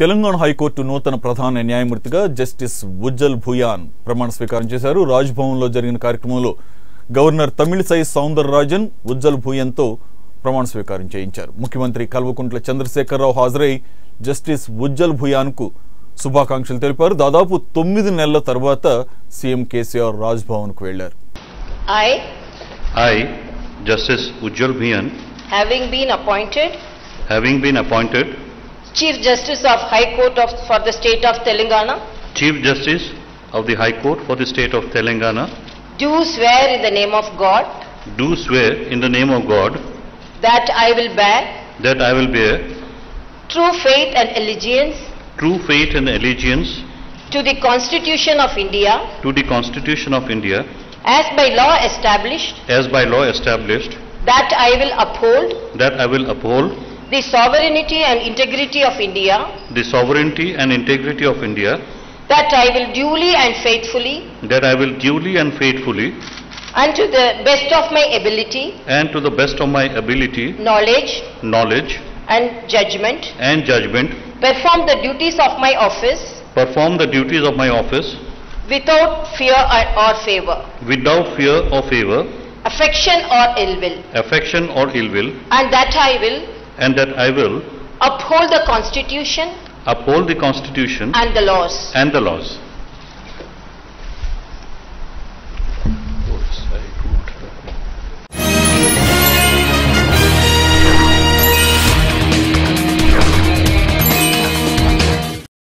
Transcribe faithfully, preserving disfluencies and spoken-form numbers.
Telangana High Court to Northern Pradhan and Nyayamurtiga, Justice Ujjal Bhuyan, Praman Speaker and Jaincher, Rajbone Lodger in Karkmulo, Governor Tamil Sai Soundararajan, Ujjal Bhuyanto, Praman Speaker and Jaincher, Mukimantri Kalbukund Chandrasekhar Rao Hazre, Justice Ujjal Bhuyanku, Suba Kankshil Telper, Dada Putumi Nella Tarbata, C M K C or Rajbone Quailer. I, I, Justice Ujjal Bhuyan, having been appointed, having been appointed, Chief Justice of High Court of for the State of Telangana, Chief Justice of the High Court for the State of Telangana, do swear in the name of God, do swear in the name of God, that I will bear, that I will bear, true faith and allegiance, true faith and allegiance, to the Constitution of India, to the Constitution of India, as by law established, as by law established, that I will uphold, that I will uphold, the sovereignty and integrity of India, the sovereignty and integrity of India, that I will duly and faithfully, that I will duly and faithfully, and to the best of my ability, and to the best of my ability, knowledge, knowledge, and judgment, and judgment, perform the duties of my office, perform the duties of my office, without fear or favor, without fear or favor, affection or ill will, affection or ill will, and that I will, and that I will, uphold the Constitution, uphold the Constitution, and the laws, and the laws.